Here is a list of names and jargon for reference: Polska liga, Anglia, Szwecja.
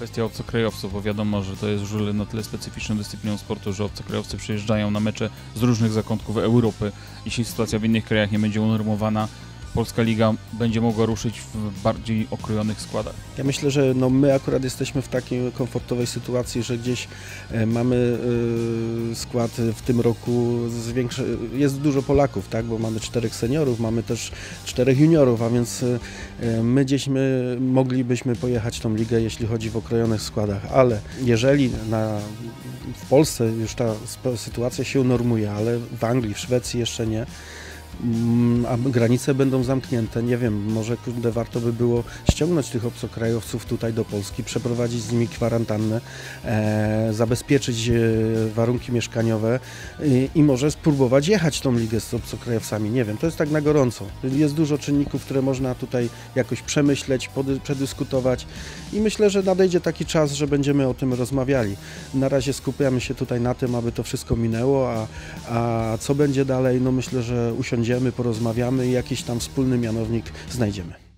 kwestia obcokrajowców, bo wiadomo, że to jest żużel na tyle specyficzną dyscypliną sportu, że obcokrajowcy przyjeżdżają na mecze z różnych zakątków Europy. Jeśli sytuacja w innych krajach nie będzie unormowana, Polska Liga będzie mogła ruszyć w bardziej okrojonych składach. Ja myślę, że no my akurat jesteśmy w takiej komfortowej sytuacji, że gdzieś mamy skład w tym roku, jest dużo Polaków, tak? Bo mamy 4 seniorów, mamy też 4 juniorów, a więc my gdzieś moglibyśmy pojechać tą ligę, jeśli chodzi w okrojonych składach, ale jeżeli w Polsce już ta sytuacja się unormuje, ale w Anglii, w Szwecji jeszcze nie, a granice będą zamknięte, nie wiem, może warto by było ściągnąć tych obcokrajowców tutaj do Polski, przeprowadzić z nimi kwarantannę, zabezpieczyć warunki mieszkaniowe i może spróbować jechać tą ligę z obcokrajowcami, nie wiem, to jest tak na gorąco. Jest dużo czynników, które można tutaj jakoś przemyśleć, przedyskutować i myślę, że nadejdzie taki czas, że będziemy o tym rozmawiali. Na razie skupiamy się tutaj na tym, aby to wszystko minęło, a co będzie dalej, no myślę, że usiądziemy, porozmawiamy i jakiś tam wspólny mianownik znajdziemy.